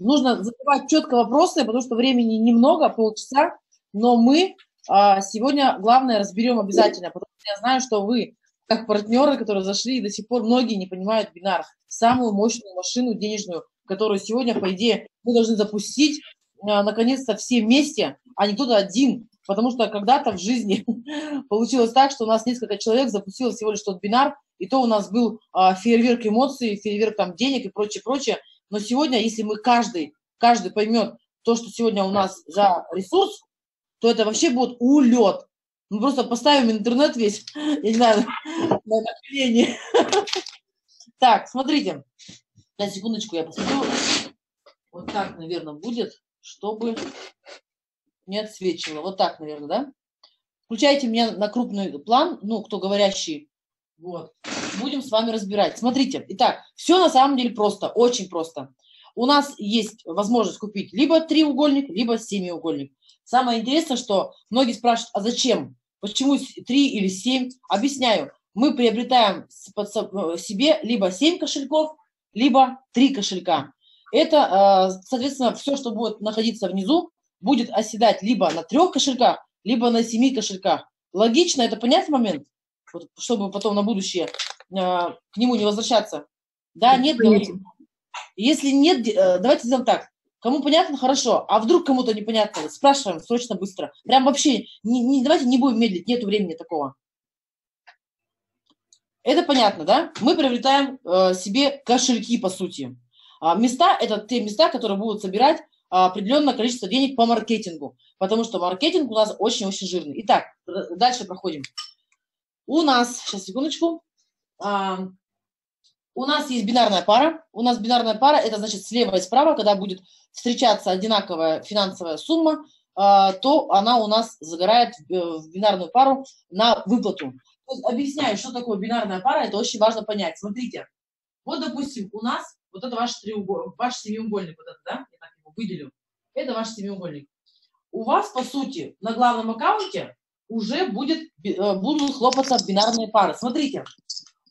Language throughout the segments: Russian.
Нужно задавать четко вопросы, потому что времени немного, полчаса, но мы сегодня, главное, разберем обязательно, потому что я знаю, что вы, как партнеры, которые зашли, до сих пор многие не понимают Бинар, самую мощную машину денежную, которую сегодня, по идее, мы должны запустить, наконец-то, все вместе, а не кто-то один, потому что когда-то в жизни получилось так, что у нас несколько человек запустило всего лишь тот Бинар, и то у нас был фейерверк эмоций, фейерверк там денег и прочее-прочее. Но сегодня, если мы каждый поймет то, что сегодня у нас за ресурс, то это вообще будет улет. Мы просто поставим интернет весь, я не знаю, на колени. Так, смотрите. На секундочку я посмотрю. Вот так, наверное, будет, чтобы не отсвечивало. Вот так, наверное, да? Включайте меня на крупный план, ну, кто говорящий. Вот. Будем с вами разбирать. Смотрите. Итак, все на самом деле просто, очень просто. У нас есть возможность купить либо треугольник, либо семиугольник. Самое интересное, что многие спрашивают, а зачем? Почему 3 или 7? Объясняю. Мы приобретаем себе либо 7 кошельков, либо 3 кошелька. Это, соответственно, все, что будет находиться внизу, будет оседать либо на 3 кошельках, либо на 7 кошельках. Логично, это понятный момент? Вот, чтобы потом на будущее к нему не возвращаться. Да, нет, говорите. Если нет, давайте сделаем так. Кому понятно, хорошо, а вдруг кому-то непонятно, спрашиваем срочно, быстро. Прям вообще, давайте не будем медлить, нету времени такого. Это понятно, да? Мы приобретаем себе кошельки, по сути. Места – это те места, которые будут собирать определенное количество денег по маркетингу, потому что маркетинг у нас очень-очень жирный. Итак, дальше проходим. У нас, сейчас, секундочку, у нас есть бинарная пара. У нас бинарная пара, это значит слева и справа, когда будет встречаться одинаковая финансовая сумма, то она у нас загорает в бинарную пару на выплату. Вот объясняю, что такое бинарная пара, это очень важно понять. Смотрите, вот, допустим, у нас вот это ваш треугольник, ваш семиугольник, вот это, да, я так его выделю, это ваш семиугольник. У вас, по сути, на главном аккаунте уже будут хлопаться бинарные пары. Смотрите,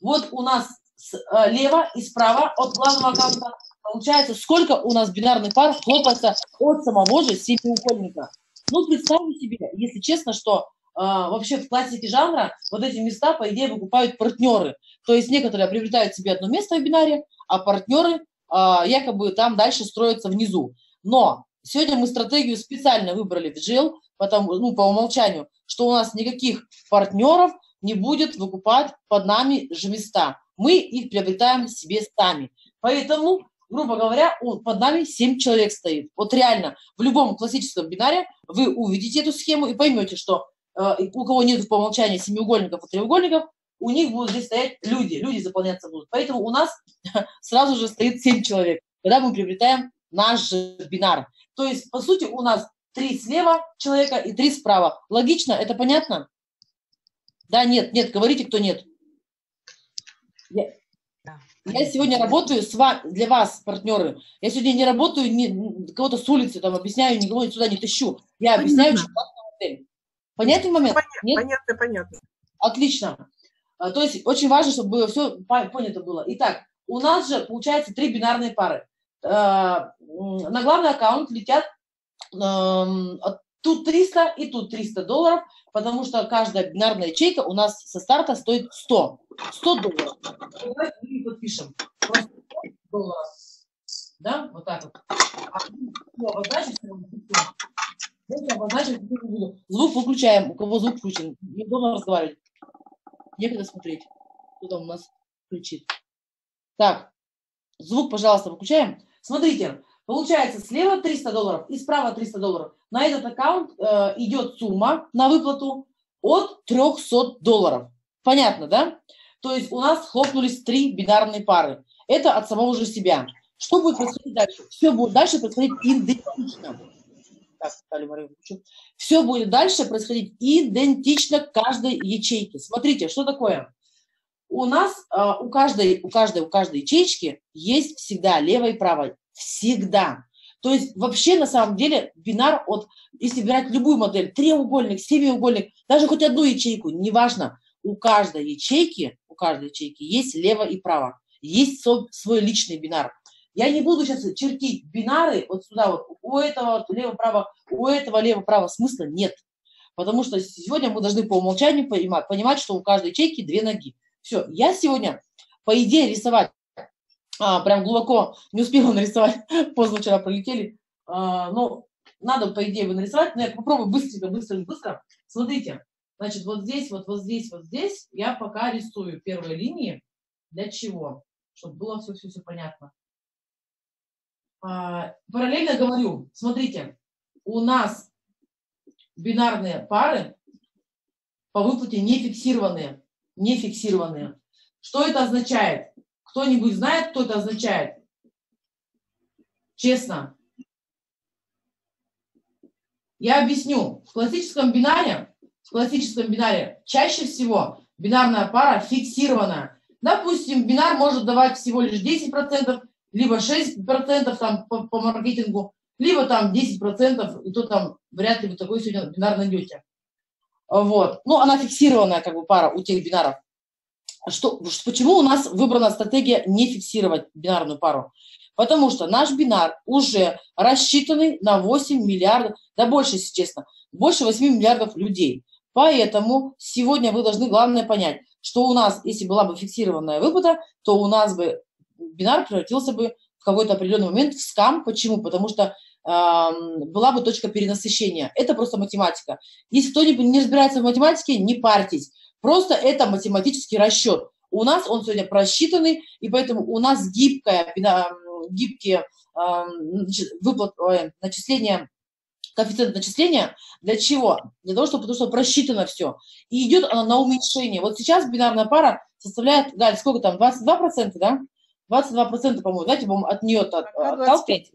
вот у нас слева и справа от главного аккаунта получается, сколько у нас бинарных пар хлопается от самого же семиугольника. Ну, представьте себе, если честно, что вообще в классике жанра вот эти места, по идее, выкупают партнеры. То есть некоторые приобретают себе одно место в бинаре, а партнеры якобы там дальше строятся внизу. Но сегодня мы стратегию специально выбрали в GL, потому, ну, по умолчанию, что у нас никаких партнеров не будет выкупать под нами же места. Мы их приобретаем себе сами. Поэтому, грубо говоря, под нами 7 человек стоит. Вот реально, в любом классическом бинаре вы увидите эту схему и поймете, что у кого нет по умолчанию семиугольников и треугольников, у них будут здесь стоять люди, люди заполняться будут. Поэтому у нас сразу же стоит 7 человек, когда мы приобретаем наш бинар. То есть, по сути, у нас 3 слева человека и 3 справа. Логично? Это понятно? Да, нет, нет, говорите, кто нет. Я сегодня работаю для вас, партнеры. Я сегодня не работаю кого-то с улицы, там, объясняю, никого сюда не тащу. Я объясняю, что в отеле. Понятный момент? Понятно, понятно. Отлично. То есть очень важно, чтобы было все понято было. Итак, у нас же получается 3 бинарные пары. На главный аккаунт летят тут 300 и тут $300, потому что каждая бинарная ячейка у нас со старта стоит 100. $100. Давайте мы подпишем. Просто $100. Да, вот так вот. А мы обозначим, звук выключаем. У кого звук включен? Неудобно разговаривать. Некогда смотреть, кто там у нас включит. Так, звук, пожалуйста, выключаем. Смотрите, получается слева $300 и справа $300. На этот аккаунт идет сумма на выплату от $300. Понятно, да? То есть у нас хлопнулись 3 бинарные пары. Это от самого же себя. Что будет происходить дальше? Все будет дальше происходить идентично. Все будет дальше происходить идентично каждой ячейке. Смотрите, что такое? У нас у каждой ячейки есть всегда лево и право. Всегда. То есть вообще на самом деле бинар, если брать любую модель, треугольник, семиугольник, даже хоть одну ячейку, неважно, у каждой ячейки есть лево и право. Есть свой личный бинар. Я не буду сейчас чертить бинары вот сюда вот, у этого лево-право, у этого лево-право, смысла нет. Потому что сегодня мы должны по умолчанию понимать, что у каждой ячейки две ноги. Все, я сегодня, по идее, рисовать, прям глубоко не успела нарисовать, поздно вчера прилетели, но надо, по идее, его нарисовать, но я попробую быстренько. Смотрите, значит, вот здесь я пока рисую первые линии. Для чего? Чтобы было все понятно. Параллельно говорю, смотрите, у нас бинарные пары по выплате не фиксированные. Что это означает? Кто-нибудь знает, что это означает? Честно. Я объясню. В классическом бинаре чаще всего бинарная пара фиксирована. Допустим, бинар может давать всего лишь 10%, либо 6% там по маркетингу, либо там 10%, и то там вряд ли вы такой сегодня бинар найдете. Вот. Ну, она фиксированная как бы пара у тех бинаров. Почему у нас выбрана стратегия не фиксировать бинарную пару? Потому что наш бинар уже рассчитанный на 8 миллиардов, да больше, если честно, больше 8 миллиардов людей. Поэтому сегодня вы должны главное понять, что у нас, если была бы фиксированная выплата, то у нас бы бинар превратился бы в какой-то определенный момент в скам. Почему? Потому что была бы точка перенасыщения. Это просто математика. Если кто-нибудь не разбирается в математике, не парьтесь. Просто это математический расчет. У нас он сегодня просчитанный, и поэтому у нас гибкие начисления, коэффициент начисления. Для чего? Для того, чтобы, потому что просчитано все. И идет она на уменьшение. Вот сейчас бинарная пара составляет, Галь, сколько там, 22%, да? 22%, по-моему, знаете, от нее отталкивать.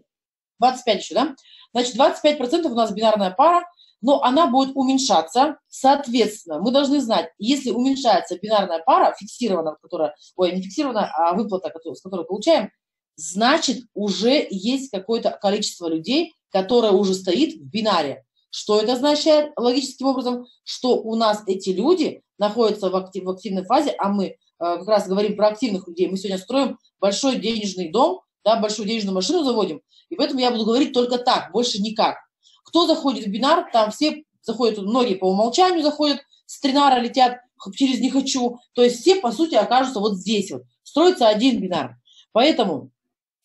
25 еще, да? Значит, 25% у нас бинарная пара, но она будет уменьшаться, соответственно, мы должны знать, если уменьшается бинарная пара, фиксированная, которая, ой, не фиксированная, а выплата, с которой получаем, значит, уже есть какое-то количество людей, которое уже стоит в бинаре. Что это означает? Логическим образом, что у нас эти люди находятся в активной фазе, а мы как раз говорим про активных людей, мы сегодня строим большой денежный дом, да, большую денежную машину заводим, и поэтому я буду говорить только так, больше никак. Кто заходит в бинар, там все заходят, многие по умолчанию заходят, с тринара летят, через «не хочу». То есть все, по сути, окажутся вот здесь вот. Строится один бинар. Поэтому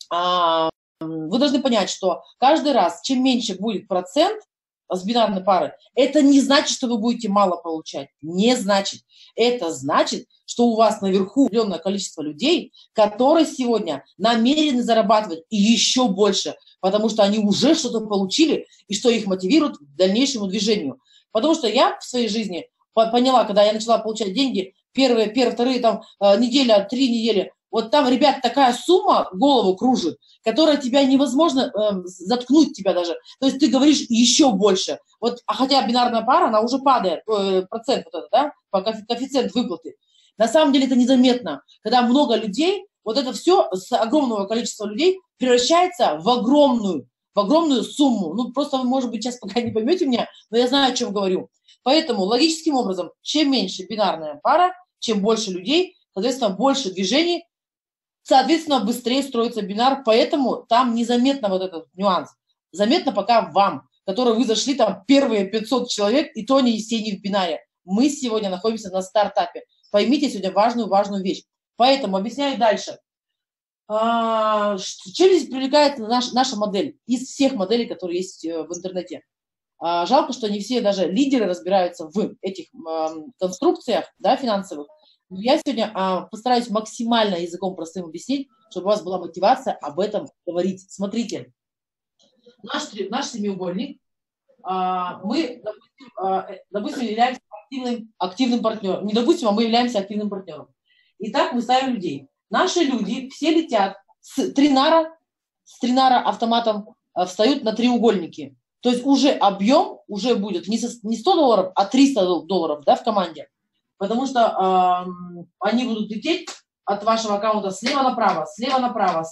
вы должны понять, что каждый раз, чем меньше будет процент с бинарной пары, это не значит, что вы будете мало получать. Не значит. Это значит, что у вас наверху определенное количество людей, которые сегодня намерены зарабатывать и еще больше, потому что они уже что-то получили, и что их мотивирует к дальнейшему движению. Потому что я в своей жизни поняла, когда я начала получать деньги, вторые там неделя, 3 недели, вот там, ребят, такая сумма голову кружит, которая тебя невозможно заткнуть тебя даже. То есть ты говоришь еще больше. Вот, а хотя бинарная пара, она уже падает, процент вот этот, да, по коэффициент выплаты. На самом деле это незаметно, когда много людей, вот это все с огромного количества людей превращается в огромную сумму. Ну, просто вы, может быть, сейчас пока не поймете меня, но я знаю, о чем говорю. Поэтому логическим образом, чем меньше бинарная пара, чем больше людей, соответственно, больше движений, соответственно, быстрее строится бинар, поэтому там незаметно вот этот нюанс. Заметно пока вам, которые вы зашли там первые 500 человек, и то не все не в бинаре. Мы сегодня находимся на стартапе. Поймите сегодня важную вещь. Поэтому объясняю дальше. Чем здесь привлекает наша модель из всех моделей, которые есть в интернете? Жалко, что не все даже лидеры разбираются в этих конструкциях, да, финансовых. Но я сегодня постараюсь максимально языком простым объяснить, чтобы у вас была мотивация об этом говорить. Смотрите, наш семиугольник, мы, допустим, являемся активным партнером. Не допустим, а мы являемся активным партнером. Итак, мы ставим людей. Наши люди все летят с тринара автоматом, встают на треугольники. То есть уже объем уже будет не $100, а $300, да, в команде. Потому что они будут лететь от вашего аккаунта слева направо,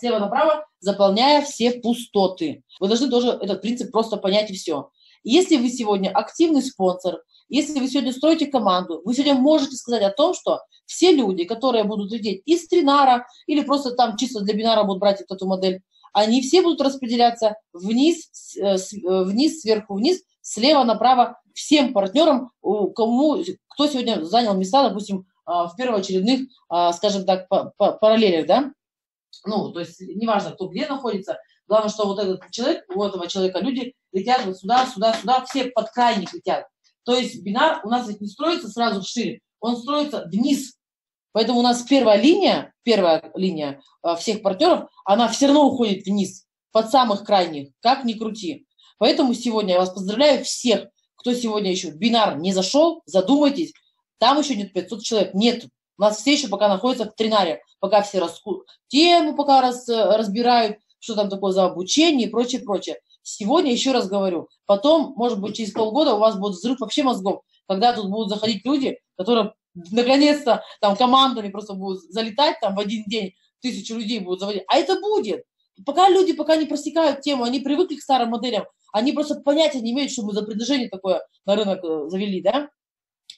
заполняя все пустоты. Вы должны тоже этот принцип просто понять, и все. Если вы сегодня активный спонсор, если вы сегодня строите команду, вы сегодня можете сказать о том, что все люди, которые будут лететь из тринара или просто там чисто для бинара будут брать вот эту модель, они все будут распределяться вниз, сверху вниз, слева направо всем партнерам, кто сегодня занял места, допустим, в первоочередных, скажем так, параллелях, да? Ну, то есть неважно, кто где находится, главное, что вот этот человек, у этого человека люди летят вот сюда, сюда, сюда, все под крайник летят. То есть бинар у нас ведь не строится сразу шире, он строится вниз. Поэтому у нас первая линия всех партнеров, она все равно уходит вниз, под самых крайних, как ни крути. Поэтому сегодня я вас поздравляю всех, кто сегодня еще в бинар не зашел, задумайтесь, там еще нет 500 человек, нет. У нас все еще пока находятся в тринаре, пока все тему пока разбирают, что там такое за обучение и прочее, прочее. Сегодня, еще раз говорю, потом, может быть, через полгода у вас будет взрыв вообще мозгов, когда тут будут заходить люди, которые наконец-то там командами просто будут залетать, там в один день 1000 людей будут заводить. А это будет. Пока люди пока не просекают тему, они привыкли к старым моделям, они просто понятия не имеют, что мы за предложение такое на рынок завели, да?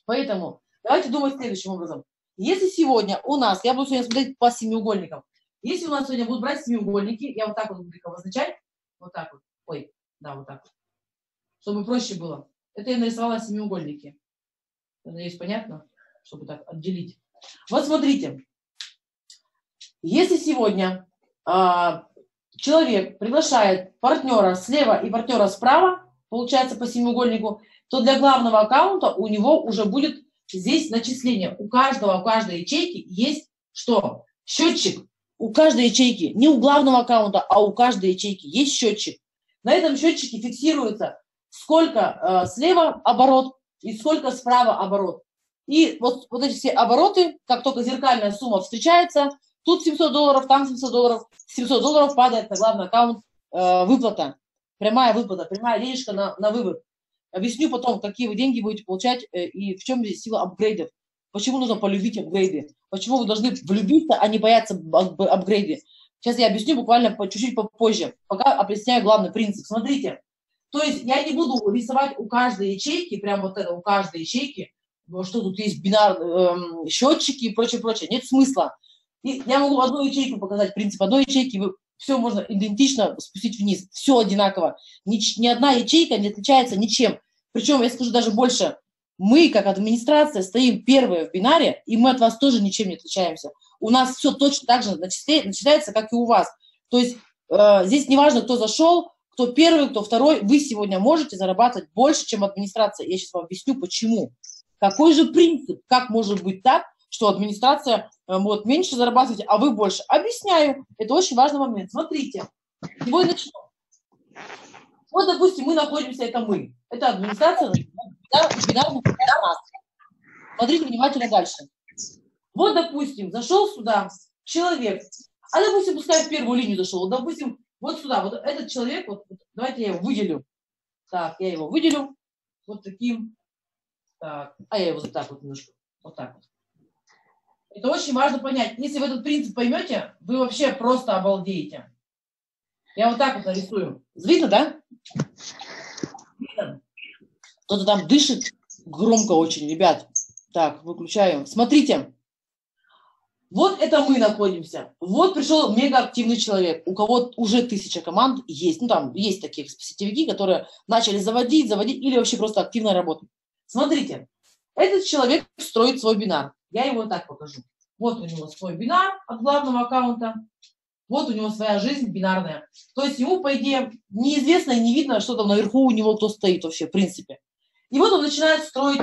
Поэтому давайте думать следующим образом. Если сегодня у нас, я буду сегодня смотреть по семиугольникам, если у нас сегодня будут брать семиугольники, я вот так вот буду их обозначать, вот так вот, ой, да, вот так вот, чтобы проще было. Это я нарисовала семиугольники. Надеюсь, понятно? Чтобы так отделить. Вот смотрите, если сегодня человек приглашает партнера слева и партнера справа, получается по семиугольнику, то для главного аккаунта у него уже будет здесь начисление. У каждой ячейки есть что? Счетчик. У каждой ячейки, не у главного аккаунта, а у каждой ячейки есть счетчик. На этом счетчике фиксируется, сколько слева оборот и сколько справа оборот. И вот эти все обороты, как только зеркальная сумма встречается, тут $700, там $700, $700 падает на главный аккаунт выплата, прямая денежка на вывод. Объясню потом, какие вы деньги будете получать и в чем здесь сила апгрейдов. Почему нужно полюбить апгрейды? Почему вы должны влюбиться, а не бояться апгрейды? Сейчас я объясню буквально чуть-чуть попозже, пока объясняю главный принцип. Смотрите, то есть я не буду рисовать у каждой ячейки, прям вот это, у каждой ячейки, что тут есть бинар, счетчики и прочее, прочее. Нет смысла. И я могу одну ячейку показать, принцип одной ячейки, все можно идентично спустить вниз, все одинаково. Ни одна ячейка не отличается ничем. Причем, я скажу даже больше, мы, как администрация, стоим первые в бинаре, и мы от вас тоже ничем не отличаемся. У нас все точно так же начинается, как и у вас. То есть здесь не важно, кто зашел, кто первый, кто второй, вы сегодня можете зарабатывать больше, чем администрация. Я сейчас вам объясню, почему. Какой же принцип? Как может быть так, что администрация вот, меньше зарабатывать, а вы больше? Объясняю. Это очень важный момент. Смотрите. Его и начнем. Вот, допустим, мы находимся, это мы. Это администрация. Смотрите внимательно дальше. Вот, допустим, зашел сюда человек. А, допустим, пускай в первую линию зашел. Вот, допустим, вот сюда. Вот этот человек, вот, давайте я его выделю. Так, я его выделю. Вот таким. Так. А я его вот так вот немножко, вот так вот. Это очень важно понять. Если вы этот принцип поймете, вы вообще просто обалдеете. Я вот так вот нарисую. Видно, да? Видно. Кто-то там дышит громко очень, ребят. Так, выключаем. Смотрите. Вот это мы находимся. Вот пришел мегаактивный человек. У кого уже 1000 команд есть. Ну, там есть такие сетевики, которые начали заводить или вообще просто активно работать. Смотрите, этот человек строит свой бинар. Я его так покажу. Вот у него свой бинар от главного аккаунта. Вот у него своя жизнь бинарная. То есть ему, по идее, неизвестно и не видно, что там наверху у него кто стоит вообще, в принципе. И вот он начинает строить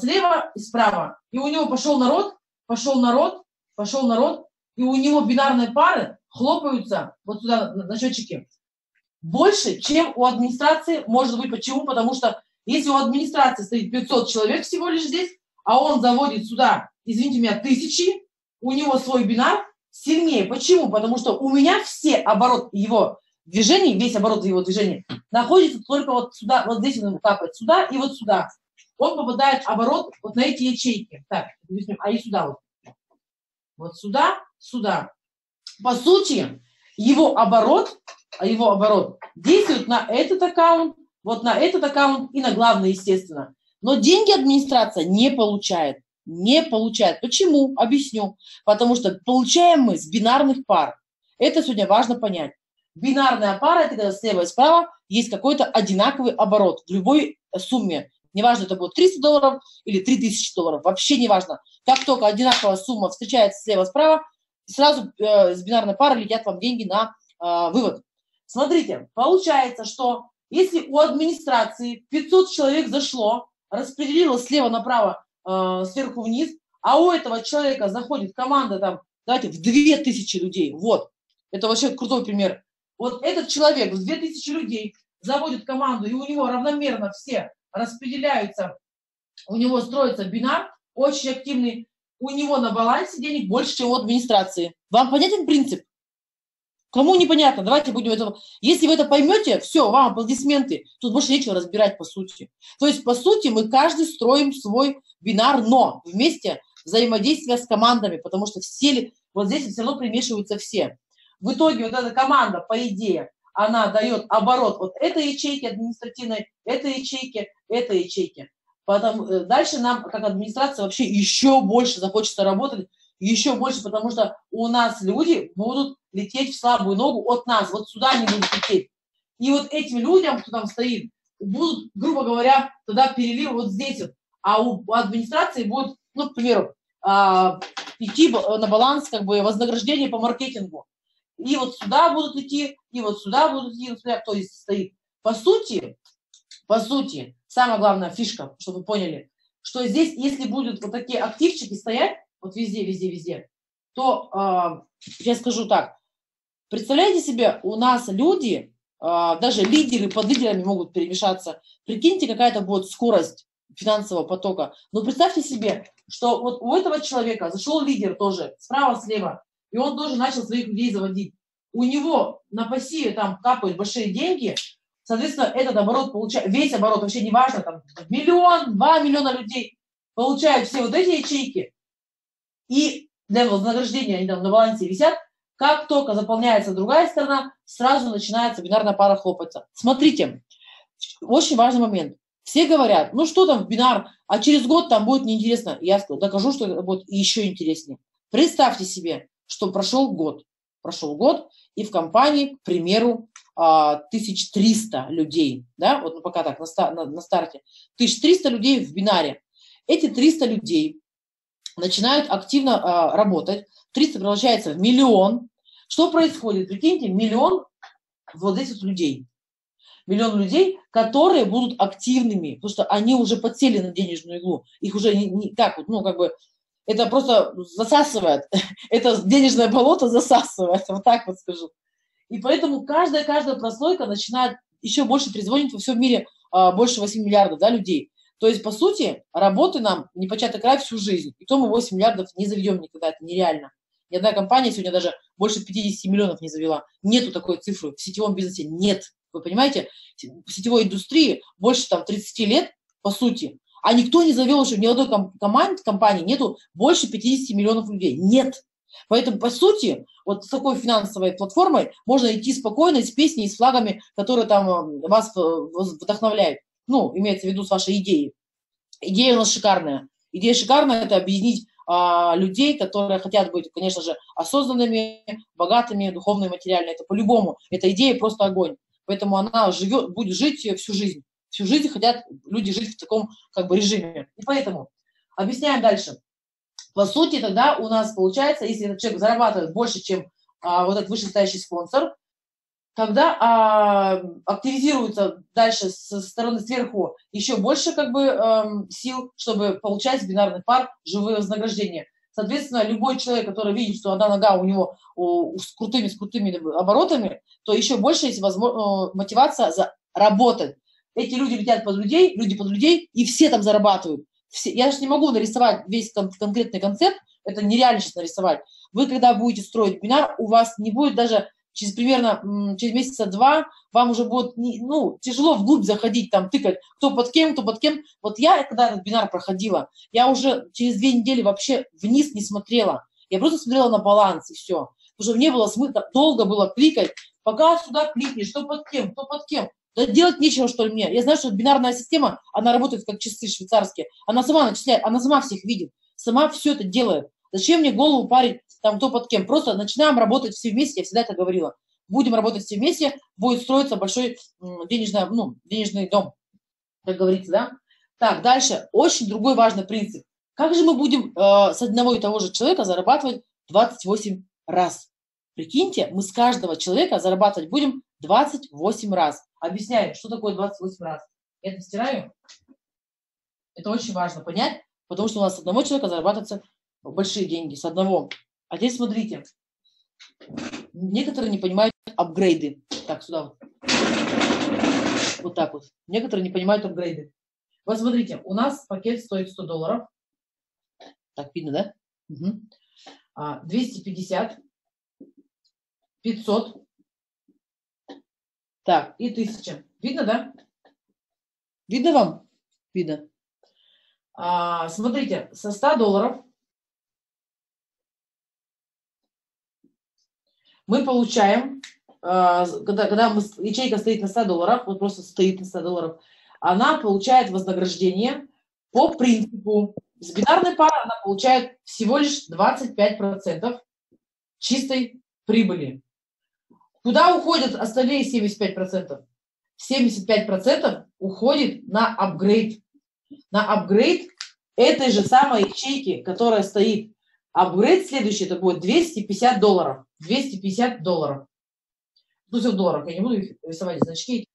слева и справа. И у него пошел народ, пошел народ, пошел народ. И у него бинарные пары хлопаются вот сюда на счетчике больше, чем у администрации. Может быть, почему? Потому что если у администрации стоит 500 человек всего лишь здесь, а он заводит сюда, извините меня, 1000, у него свой бинар сильнее. Почему? Потому что у меня все оборот его движений, весь оборот его движений находится только вот сюда, вот здесь он ему капает, сюда и вот сюда. Он попадает оборот вот на эти ячейки. Так, объясню, а и сюда вот. Вот сюда, сюда. По сути, его оборот действует на этот аккаунт, вот на этот аккаунт и на главный, естественно. Но деньги администрация не получает. Не получает. Почему? Объясню. Потому что получаем мы с бинарных пар. Это сегодня важно понять. Бинарная пара – это когда слева и справа есть какой-то одинаковый оборот в любой сумме. Неважно, это будет $300 или $3000, вообще неважно. Как только одинаковая сумма встречается слева и справа, сразу с бинарной пары летят вам деньги на вывод. Смотрите, получается, что если у администрации 500 человек зашло, распределилось слева направо, сверху вниз, а у этого человека заходит команда, там, давайте, в 2000 людей, вот. Это вообще крутой пример. Вот этот человек в 2000 людей заводит команду, и у него равномерно все распределяются, у него строится бинар, очень активный, у него на балансе денег больше, чем у администрации. Вам понятен принцип? Кому непонятно, давайте будем это... Если вы это поймете, все, вам аплодисменты. Тут больше нечего разбирать, по сути. То есть, по сути, мы каждый строим свой бинар, но вместе взаимодействие с командами, потому что все, вот здесь все равно примешиваются все. В итоге вот эта команда, по идее, она дает оборот вот этой ячейки административной, этой ячейки. Потом, дальше нам, как администрация, вообще еще больше захочется работать, еще больше, потому что у нас люди будут лететь в слабую ногу от нас, вот сюда они будут лететь. И вот этим людям, кто там стоит, будут, грубо говоря, тогда перелив вот здесь вот. А у администрации будет, ну, к примеру, идти на баланс как бы вознаграждение по маркетингу. И вот сюда будут идти, и вот сюда будут идти, вот сюда, кто здесь стоит. По сути, самая главная фишка, чтобы вы поняли, что здесь, если будут вот такие активчики стоять, вот везде, то, я скажу так, представляете себе, у нас люди, даже лидеры под лидерами могут перемешаться. Прикиньте, какая-то будет скорость финансового потока. Но представьте себе, что вот у этого человека зашел лидер тоже, справа-слева, и он тоже начал своих людей заводить. У него на пассиве там капают большие деньги, соответственно, этот оборот получает, весь оборот, вообще не важно, там миллион, 2 миллиона людей получают все вот эти ячейки, и для вознаграждения они там на балансе висят. Как только заполняется другая сторона, сразу начинается бинарная пара хлопаться. Смотрите, очень важный момент. Все говорят, ну что там в бинар, а через год там будет неинтересно. Я докажу, что это будет еще интереснее. Представьте себе, что прошел год, и в компании, к примеру, 1300 людей, да, вот ну, пока так, на старте, 1300 людей в бинаре. Эти 300 людей начинают активно работать, 300 превращается в миллион. Что происходит? Прикиньте, миллион вот этих людей. Миллион людей, которые будут активными, потому что они уже подсели на денежную иглу, их уже как бы это просто засасывает, это денежное болото засасывает, вот так вот скажу. И поэтому каждая прослойка начинает еще больше трезвонить во всем мире, больше 8 миллиардов да, людей. То есть, по сути, работы нам непочатый край всю жизнь, и то мы 8 миллиардов не заведем никогда, это нереально. Ни одна компания сегодня даже больше 50 миллионов не завела. Нету такой цифры, в сетевом бизнесе нет. Вы понимаете, в сетевой индустрии больше там 30 лет, по сути, а никто не завел еще, ни одной компании нету больше 50 миллионов людей. Нет. Поэтому, по сути, вот с такой финансовой платформой можно идти спокойно, с песней, с флагами, которые там вас вдохновляют. Ну, имеется в виду с вашей идеей. Идея у нас шикарная. Идея шикарная – это объединить людей, которые хотят быть, конечно же, осознанными, богатыми, духовно и материально. Это по-любому. Эта идея просто огонь. Поэтому она будет жить всю жизнь. Всю жизнь хотят люди жить в таком как бы режиме. И поэтому, объясняем дальше. По сути, тогда у нас получается, если этот человек зарабатывает больше, чем вот этот вышестоящий спонсор, тогда активизируется дальше со стороны сверху еще больше как бы сил, чтобы получать с бинарных пар живые вознаграждения. Соответственно, любой человек, который видит, что одна нога у него с крутыми оборотами, то еще больше есть мотивация заработать. Эти люди летят под людей, люди под людей, и все там зарабатывают. Все. Я же не могу нарисовать весь конкретный концепт, это нереально сейчас нарисовать. Вы, когда будете строить бинар, у вас не будет даже через месяца 2, вам уже будет тяжело вглубь заходить, там тыкать, кто под кем. Вот я, когда этот бинар проходила, я уже через 2 недели вообще вниз не смотрела. Я просто смотрела на баланс, и все. Потому что не было смысла, долго было кликать, пока сюда кликнешь, кто под кем. Да делать нечего, что ли, мне. Я знаю, что бинарная система, она работает как часы швейцарские. Она сама начисляет, она сама всех видит, сама все это делает. Зачем мне голову парить, там, кто под кем? Просто начинаем работать все вместе, я всегда это говорила. будем работать все вместе, будет строиться большой денежный дом, как говорится, да. Так, дальше, очень другой важный принцип. Как же мы будем с одного и того же человека зарабатывать 28 раз? Прикиньте, мы с каждого человека зарабатывать будем 28 раз. Объясняю, что такое 28 раз. Я это стираю. Это очень важно понять, потому что у нас с одного человека зарабатываются большие деньги, с одного. А здесь смотрите, некоторые не понимают апгрейды. Так, сюда вот. Вот так вот. Некоторые не понимают апгрейды. Вот смотрите, у нас пакет стоит $100. Так, видно, да? Угу. 250, 500, так, и 1000. Видно, да? Видно вам? Видно. Смотрите, со $100 мы получаем, когда ячейка стоит на $100, вот просто стоит на $100, она получает вознаграждение по принципу. С бинарной пары она получает всего лишь 25% чистой прибыли. Куда уходят остальные 75%? 75% уходит на апгрейд. На апгрейд этой же самой ячейки, которая стоит. Апгрейд следующий, это будет $250. $250. Ну, все в долларах, я не буду их рисовать, значки.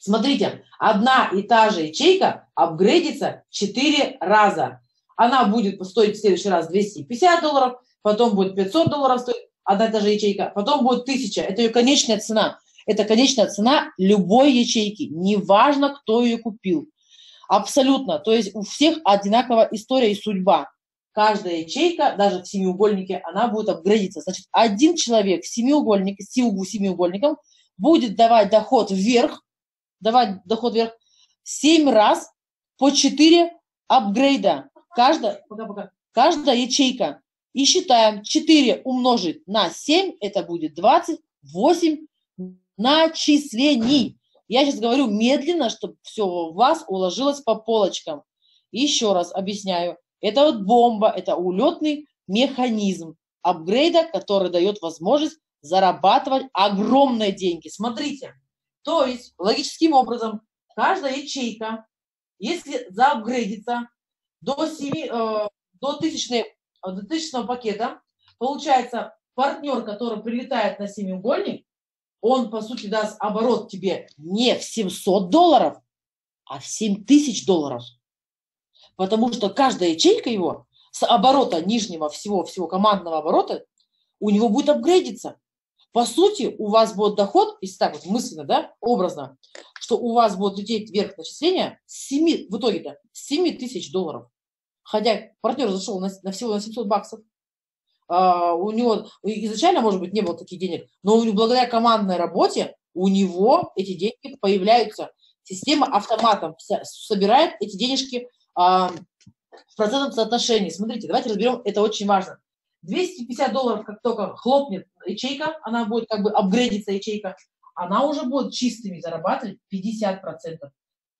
Смотрите, одна и та же ячейка апгрейдится 4 раза. Она будет стоить в следующий раз $250, потом будет $500 стоить одна и та же ячейка, потом будет 1000. Это ее конечная цена. Это конечная цена любой ячейки, неважно, кто ее купил. Абсолютно. То есть у всех одинаковая история и судьба. Каждая ячейка, даже в семиугольнике, она будет апгрейдиться. Значит, один человек семиугольником будет давать доход вверх, 7 раз по 4 апгрейда. Каждая ячейка. И считаем, 4 умножить на 7, это будет 28 начислений. Я сейчас говорю медленно, чтобы все у вас уложилось по полочкам. Еще раз объясняю. Это вот бомба, это улетный механизм апгрейда, который дает возможность зарабатывать огромные деньги. Смотрите. То есть, логическим образом, каждая ячейка, если заапгрейдится до тысячного пакета, получается, партнер, который прилетает на семиугольник, он, по сути, даст оборот тебе не в $700, а в $7000. Потому что каждая ячейка его с оборота нижнего всего командного оборота у него будет апгрейдиться. По сути, у вас будет доход, если так вот мысленно, да, образно, что у вас будет лететь вверх начисления в итоге-то с $7000. Хотя партнер зашел всего на $700. У него изначально, может быть, не было таких денег, но благодаря командной работе у него эти деньги появляются. Система автоматом собирает эти денежки в процентном соотношении. Смотрите, давайте разберем, это очень важно. $250, как только хлопнет ячейка, она будет как бы апгрейдиться ячейка, она уже будет чистыми зарабатывать 50%.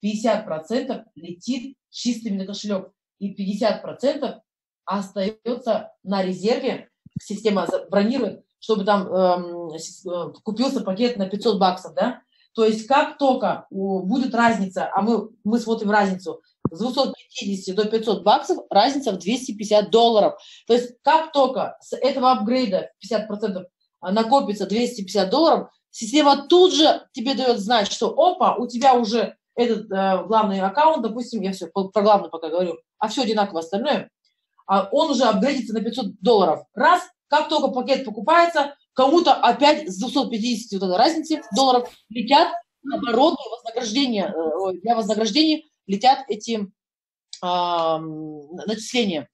50% летит чистыми на кошелек. И 50% остается на резерве. Система бронирует, чтобы там купился пакет на $500, да? То есть как только будет разница, а мы смотрим разницу, с 250 до $500, разница в $250. То есть как только с этого апгрейда 50% накопится $250, система тут же тебе дает знать, что опа, у тебя уже этот главный аккаунт, допустим, я все про главный пока говорю, а все одинаково остальное, он уже апгрейдится на $500. Раз, как только пакет покупается, кому-то опять с 250 вот этой разницы $, летят оборотные вознаграждения, для вознаграждений летят эти начисления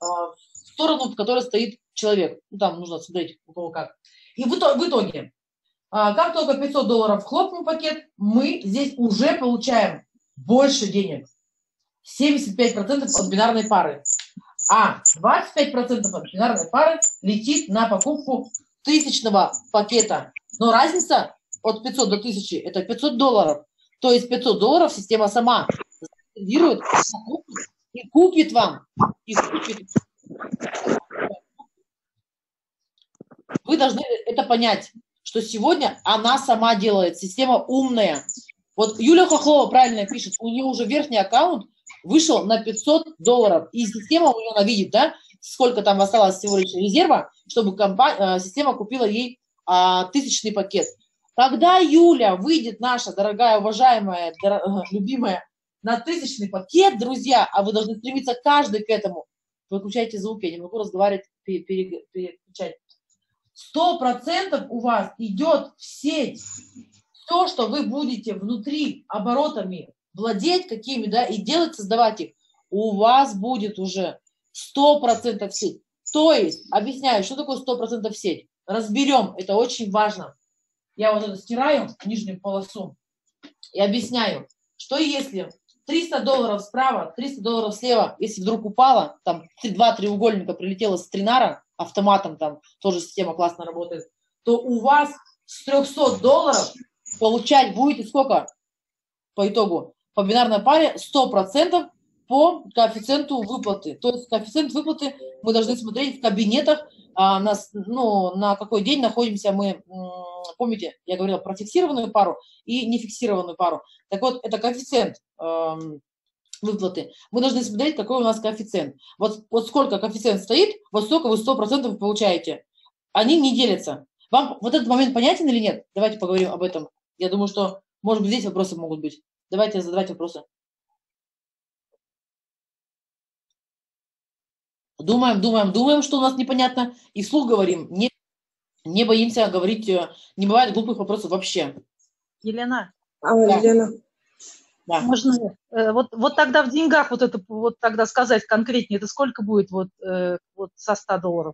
в сторону, в которой стоит человек. Ну, там нужно смотреть, у кого как. И в итоге, как только $500 хлопнул пакет, мы здесь уже получаем больше денег. 75% от бинарной пары. А 25% от бинарной пары летит на покупку тысячного пакета. Но разница от 500 до 1000 – это $500. То есть $500 система сама резервирует и купит вам. Вы должны это понять, что сегодня она сама делает, система умная. Вот Юля Хохлова правильно пишет, у нее уже верхний аккаунт вышел на $500, и система у нее, она видит, да, сколько там осталось всего лишь резерва, чтобы система купила ей тысячный пакет. Когда Юля выйдет, наша дорогая, уважаемая, любимая, на тысячный пакет, друзья, а вы должны стремиться каждый к этому, выключайте звуки, я не могу разговаривать, переключать. 100% у вас идет в сеть все, что вы будете внутри оборотами владеть какими, да, и делать, создавать их, у вас будет уже 100% сеть. То есть, объясняю, что такое 100% сеть. Разберем, это очень важно. Я вот это стираю, нижнюю полосу, и объясняю, что если $300 справа, $300 слева, если вдруг упало, там 2 треугольника прилетело с тринара, автоматом там тоже система классно работает, то у вас с $300 получать будете сколько по итогу? По бинарной паре 100% по коэффициенту выплаты. То есть коэффициент выплаты мы должны смотреть в кабинетах, на какой день находимся мы, помните, я говорила про фиксированную пару и нефиксированную пару. Так вот, это коэффициент выплаты. Мы должны смотреть, какой у нас коэффициент. Вот сколько коэффициент стоит, вот столько вы 100% получаете. Они не делятся. Вам вот этот момент понятен или нет? Давайте поговорим об этом. Я думаю, что, может быть, здесь вопросы могут быть. Давайте задавать вопросы. Думаем, что у нас непонятно, и вслух говорим. Не боимся говорить, не бывает глупых вопросов вообще. Елена. Да. Елена. Да. Можно вот тогда в деньгах вот это вот тогда сказать конкретнее, это сколько будет вот со $100?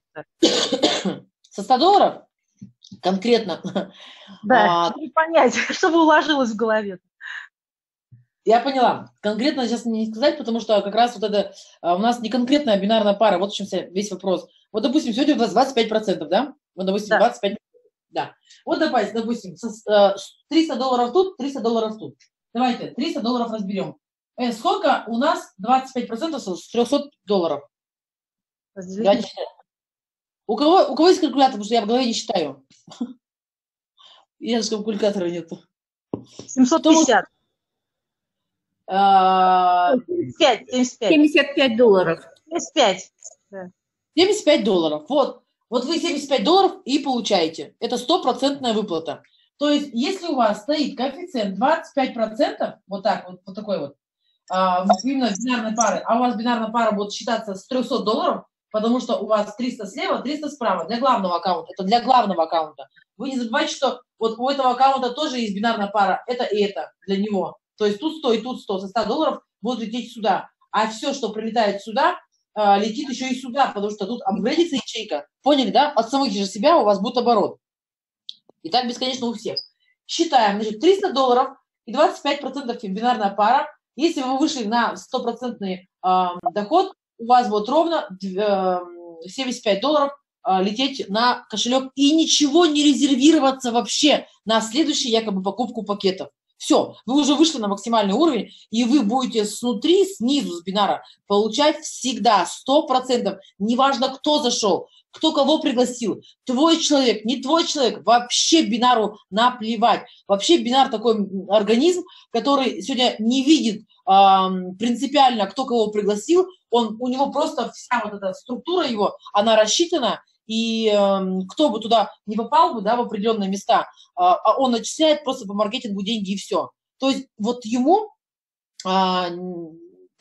Со $100 конкретно? Да, чтобы понять, чтобы уложилось в голове. Я поняла. Конкретно сейчас не сказать, потому что как раз вот это у нас не конкретная бинарная пара. Вот в чем весь вопрос. Вот, допустим, сегодня у нас 25%, да? Вот, допустим, да. 25%. Да. Вот, допустим, $300 тут, $300 тут. Давайте $300 разберем. Сколько у нас 25% с $300? Давайте считаем. У кого есть калькулятор? Потому что я в голове не считаю. Я же калькулятора нету. 750. 75 долларов. 75. Да. $75. Вот вы $75 и получаете. Это 100% выплата. То есть, если у вас стоит коэффициент 25%, вот так вот, вот такой вот, именно бинарной пары, а у вас бинарная пара будет считаться с $300, потому что у вас 300 слева, 300 справа, для главного аккаунта. Это для главного аккаунта. Вы не забывайте, что вот у этого аккаунта тоже есть бинарная пара, это и это для него. То есть тут 100 и тут 100, со $100 будут лететь сюда. А все, что прилетает сюда, летит еще и сюда, потому что тут апгрейдится ячейка. Поняли, да? От самых же себя у вас будет оборот. И так бесконечно у всех. Считаем, значит, $300 и 25% бинарная пара. Если вы вышли на 100% доход, у вас будет ровно $75 лететь на кошелек и ничего не резервироваться вообще на следующую якобы покупку пакетов. Все, вы уже вышли на максимальный уровень, и вы будете снутри, снизу с бинара получать всегда 100%. Неважно, кто зашел, кто кого пригласил, твой человек, не твой человек, вообще бинару наплевать. Вообще бинар такой организм, который сегодня не видит принципиально, кто кого пригласил. У него просто вся вот эта структура его, она рассчитана. И кто бы туда не попал бы, да, в определенные места, он начисляет просто по маркетингу деньги и все. То есть вот ему, да,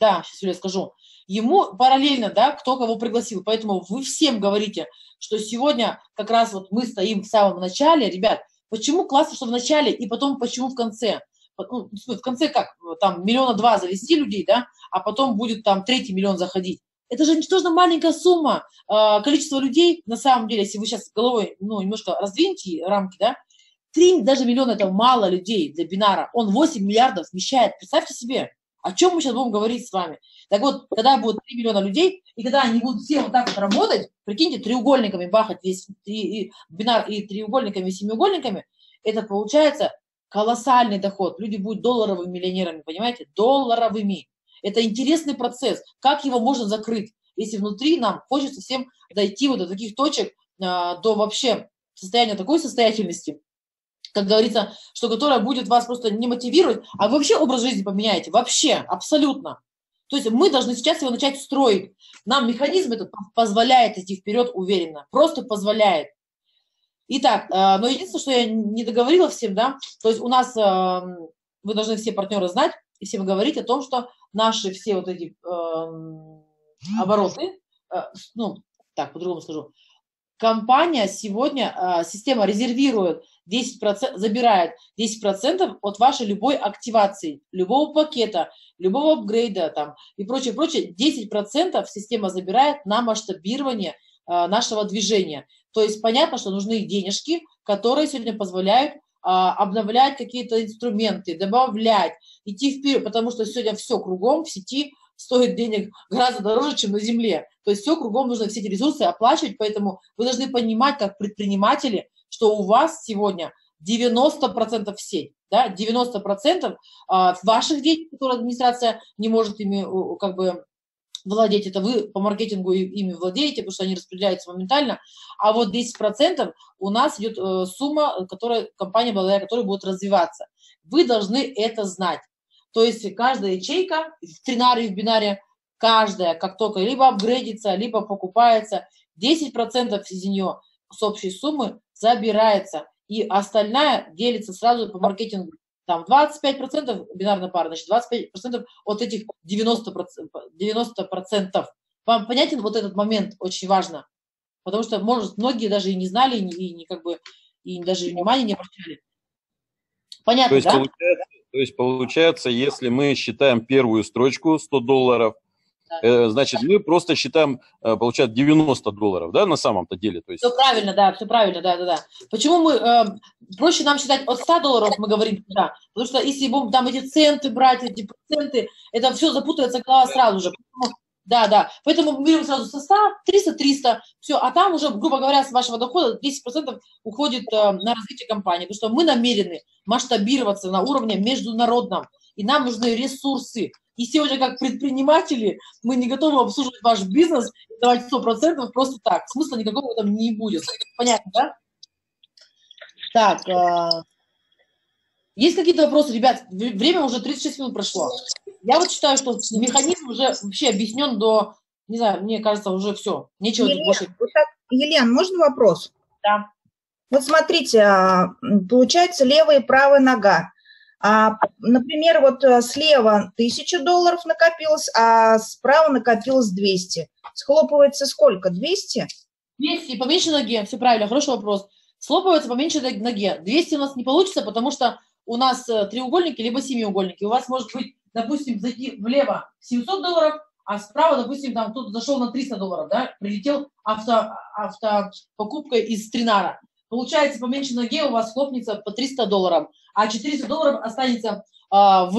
сейчас я скажу, ему параллельно, да, кто кого пригласил. Поэтому вы всем говорите, что сегодня как раз вот мы стоим в самом начале. Ребят, почему классно, что в начале, и потом почему в конце? Ну, в конце как, там 1,2 миллиона завести людей, да, а потом будет там 3-й миллион заходить. Это же ничтожно маленькая сумма. Количество людей, на самом деле, если вы сейчас головой немножко раздвиньте рамки, да, 3 даже миллиона – это мало людей для бинара. Он 8 миллиардов вмещает. Представьте себе, о чем мы сейчас будем говорить с вами. Так вот, когда будет 3 миллиона людей, и когда они будут все вот так вот работать, прикиньте, треугольниками бахать весь и бинар и треугольниками, и семиугольниками, это получается колоссальный доход. Люди будут долларовыми миллионерами, понимаете, долларовыми. Это интересный процесс, как его можно закрыть, если внутри нам хочется всем дойти вот до таких точек, до вообще состояния такой состоятельности, как говорится, что которая будет вас просто не мотивировать, а вы вообще образ жизни поменяете, вообще, абсолютно. То есть мы должны сейчас его начать строить. Нам механизм этот позволяет идти вперед уверенно, просто позволяет. Итак, но единственное, что я не договорила всем, да, то есть у нас, вы должны все партнеры знать и всем говорить о том, что наши все вот эти обороты, ну, так, по-другому скажу, компания сегодня, система резервирует 10%, забирает 10% от вашей любой активации, любого пакета, любого апгрейда там и прочее, прочее, 10% система забирает на масштабирование нашего движения. То есть понятно, что нужны денежки, которые сегодня позволяют обновлять какие-то инструменты, добавлять, идти вперед, потому что сегодня все кругом в сети стоит денег гораздо дороже, чем на земле. То есть все кругом нужно, все эти ресурсы оплачивать, поэтому вы должны понимать, как предприниматели, что у вас сегодня 90% сеть, да, 90% ваших денег, которые администрация не может ими как бы владеть, это вы по маркетингу ими владеете, потому что они распределяются моментально, а вот 10% у нас идет сумма, которая, компания, благодаря которой будет развиваться. Вы должны это знать. То есть каждая ячейка в тринаре, в бинаре, каждая, как только либо апгрейдится, либо покупается, 10% из нее с общей суммы забирается, и остальная делится сразу по маркетингу. Там 25% бинарная пара, значит 25% от этих 90%. Вам понятен вот этот момент, очень важно, потому что, может, многие даже и не знали, и как бы, и даже внимания не обращали. Понятно, то есть, да? Получается, если мы считаем первую строчку $100, да, значит, мы просто считаем, получается, $90, да, на самом-то деле. То есть. Все правильно, да. Почему мы, проще нам считать от $100, мы говорим, да, потому что если будем там эти центы брать, эти проценты, это все запутается голова сразу же. Поэтому, поэтому мы берем сразу со 100, 300, 300, все, а там уже, грубо говоря, с вашего дохода 10% уходит на развитие компании, потому что мы намерены масштабироваться на уровне международном, и нам нужны ресурсы. И сегодня, как предприниматели, мы не готовы обслуживать ваш бизнес, давать 100% просто так. Смысла никакого там не будет. Понятно, да? Так, есть какие-то вопросы? Ребят, время уже 36 минут прошло. Я вот считаю, что механизм уже вообще объяснен до, не знаю, мне кажется, уже все. Нечего тут больше. Елена, можно вопрос? Да. Вот смотрите, получается левая и правая нога. Например, вот слева $1000 накопилось, а справа накопилось 200. Схлопывается сколько? 200? 200, поменьше ноги, все правильно, хороший вопрос. Схлопывается поменьше ноги. 200 у нас не получится, потому что у нас треугольники, либо семиугольники. У вас может быть, допустим, зайти влево $700, а справа, допустим, там кто-то зашел на $300, да, прилетел автопокупкой из тринара. Получается, по меньшей ноге у вас хлопнется по $300, а $400 останется на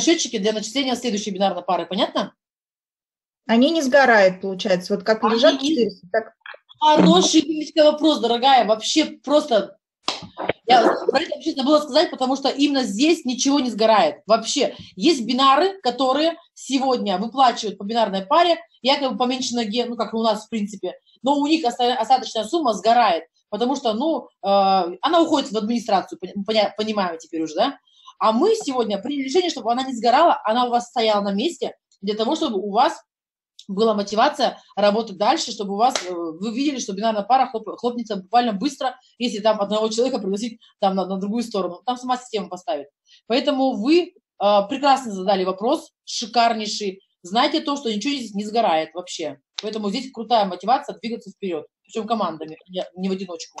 счетчике для начисления следующей бинарной пары. Понятно? Они не сгорают, получается. Вот как лежат 400, так... Хороший вопрос, дорогая. Вообще просто... Я про это вообще забыла сказать, потому что именно здесь ничего не сгорает. Вообще. Есть бинары, которые сегодня выплачивают по бинарной паре, якобы по меньшей ноге, ну, как у нас, в принципе, но у них остаточная сумма сгорает, потому что, ну, она уходит в администрацию, понимаем теперь уже, да? А мы сегодня приняли решение, чтобы она не сгорала, она у вас стояла на месте, для того, чтобы у вас была мотивация работать дальше, чтобы у вас, вы видели, что бинарная пара хлопнется буквально быстро, если там одного человека пригласить там на другую сторону, там сама система поставит. Поэтому вы прекрасно задали вопрос, шикарнейший, знайте то, что ничего здесь не сгорает вообще. Поэтому здесь крутая мотивация двигаться вперед, причем командами, не в одиночку.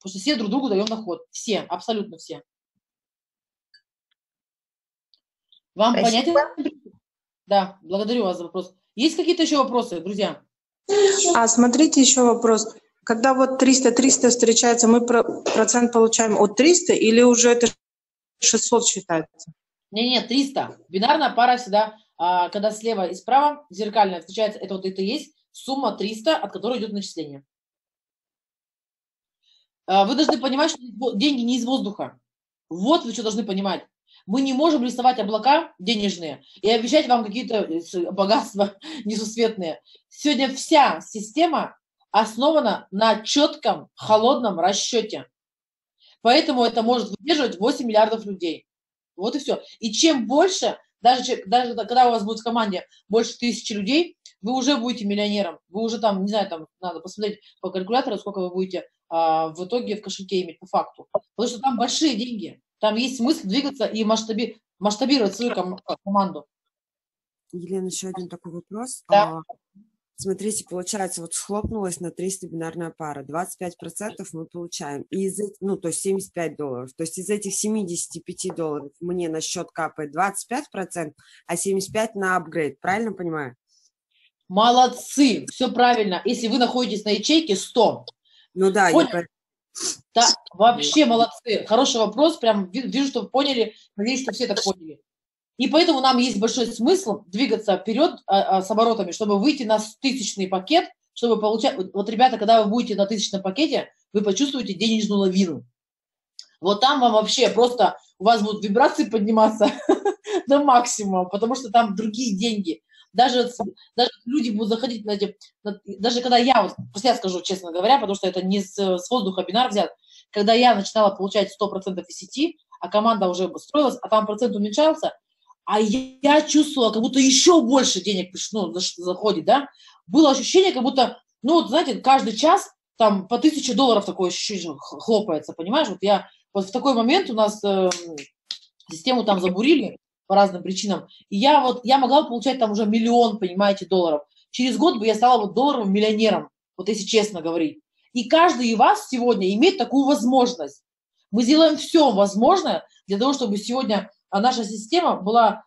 Потому что все друг другу даем на ход. Все, абсолютно все. Вам понятен? Да, благодарю вас за вопрос. Есть какие-то еще вопросы, друзья? А, смотрите, еще вопрос. Когда вот 300-300 встречается, мы процент получаем от 300 или уже это 600 считается? Не-не, 300. Бинарная пара всегда... Когда слева и справа зеркально встречается, это вот это и есть сумма 300, от которой идет начисление. Вы должны понимать, что деньги не из воздуха. Вот вы что должны понимать. Мы не можем рисовать облака денежные и обещать вам какие-то богатства несусветные. Сегодня вся система основана на четком, холодном расчете. Поэтому это может выдерживать 8 миллиардов людей. Вот и все. И чем больше, даже когда у вас будет в команде больше 1000 людей, вы уже будете миллионером. Вы уже там, не знаю, там надо посмотреть по калькулятору, сколько вы будете в итоге в кошельке иметь по факту. Потому что там большие деньги. Там есть смысл двигаться и масштабировать свою команду. Елена, еще один такой вопрос. Да. Смотрите, получается, вот схлопнулась на 300 бинарная пара, 25% мы получаем, и то есть $75. То есть из этих $75 мне на счет капает 25%, а 75% на апгрейд, правильно понимаю? Молодцы, все правильно. Если вы находитесь на ячейке 100. Ну да, я... да, вообще молодцы. Хороший вопрос, прям вижу, что вы поняли, надеюсь, что все так поняли. И поэтому нам есть большой смысл двигаться вперед с оборотами, чтобы выйти на тысячный пакет, чтобы получать... Вот, ребята, когда вы будете на тысячном пакете, вы почувствуете денежную лавину. Вот там вам вообще просто... У вас будут вибрации подниматься до максимума, потому что там другие деньги. Даже люди будут заходить на эти... Даже когда я... Вот я скажу, честно говоря, потому что это не с воздуха бинар взят. Когда я начинала получать 100% из сети, а команда уже строилась, а там процент уменьшался, а я чувствовала, как будто еще больше денег пришло, заходит, да. Было ощущение, как будто, ну, вот, знаете, каждый час там по $1000 такое ощущение хлопается, понимаешь? Вот я, вот в такой момент у нас систему там забурили по разным причинам, и я могла получать там уже $1 миллион, понимаете, долларов. Через год бы я стала вот долларовым миллионером, вот если честно говорить. И каждый из вас сегодня имеет такую возможность. Мы сделаем все возможное для того, чтобы сегодня... наша система была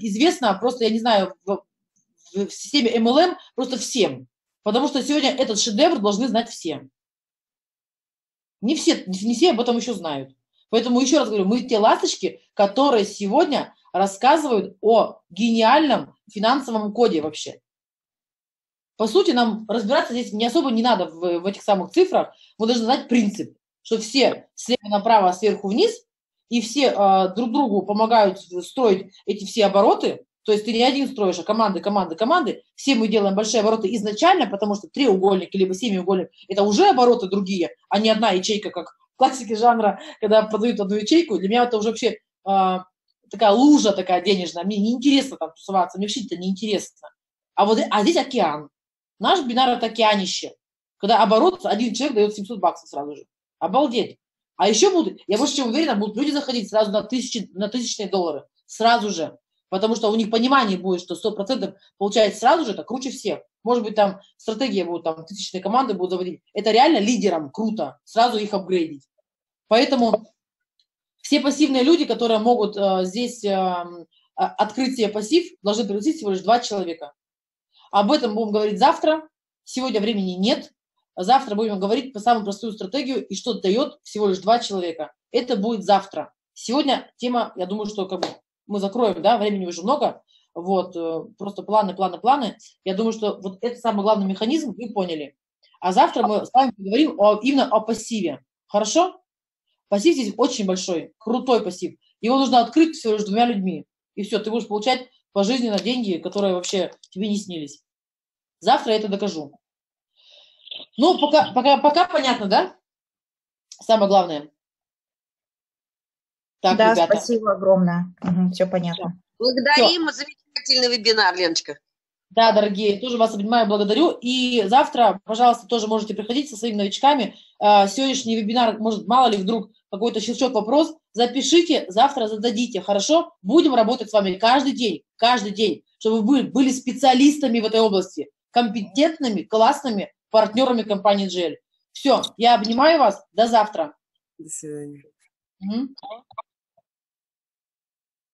известна просто, я не знаю, в системе MLM просто всем. Потому что сегодня этот шедевр должны знать все. Не все об этом еще знают. Поэтому еще раз говорю, мы те ласточки, которые сегодня рассказывают о гениальном финансовом коде вообще. По сути, нам разбираться здесь не особо не надо в этих самых цифрах. Мы должны знать принцип, что все слева направо, сверху вниз, и все друг другу помогают строить эти все обороты, то есть ты не один строишь, а команды, все мы делаем большие обороты изначально, потому что треугольники либо семиугольник – это уже обороты другие, а не одна ячейка, как в классике жанра, когда продают одну ячейку, для меня это уже вообще такая лужа такая денежная, мне неинтересно там тусоваться, мне вообще это неинтересно. А здесь океан, наш бинар – это океанище, когда оборот один человек дает $700 сразу же, обалдеть. А еще будут, я больше чем уверена, будут люди заходить сразу на тысячные доллары, сразу же, потому что у них понимание будет, что 100% получается сразу же, это круче всех. Может быть, там стратегия будет, там тысячные команды будут заводить. Это реально лидерам круто, сразу их апгрейдить. Поэтому все пассивные люди, которые могут здесь открыть себе пассив, должны пригласить всего лишь 2 человека. Об этом будем говорить завтра, сегодня времени нет. Завтра будем говорить по самую простую стратегию и что дает всего лишь 2 человека. Это будет завтра. Сегодня тема, я думаю, что как бы мы закроем, да, времени уже много. Вот, просто планы. Я думаю, что вот это самый главный механизм, вы поняли. А завтра мы с вами поговорим именно о пассиве. Хорошо? Пассив здесь очень большой, крутой пассив. Его нужно открыть всего лишь 2 людьми. И все, ты будешь получать пожизненно деньги, которые вообще тебе не снились. Завтра я это докажу. Ну, пока понятно, да? Самое главное. Так, да, ребята. Спасибо огромное. Угу, все понятно. Благодарим за замечательный вебинар, Леночка. Да, дорогие, тоже вас обнимаю, благодарю. И завтра, пожалуйста, тоже можете приходить со своими новичками. Сегодняшний вебинар, может, мало ли вдруг какой-то щелчок вопрос, запишите, завтра зададите, хорошо? Будем работать с вами каждый день, чтобы вы были специалистами в этой области, компетентными, классными, партнерами компании GL. Все, я обнимаю вас. До завтра. До свидания. Угу.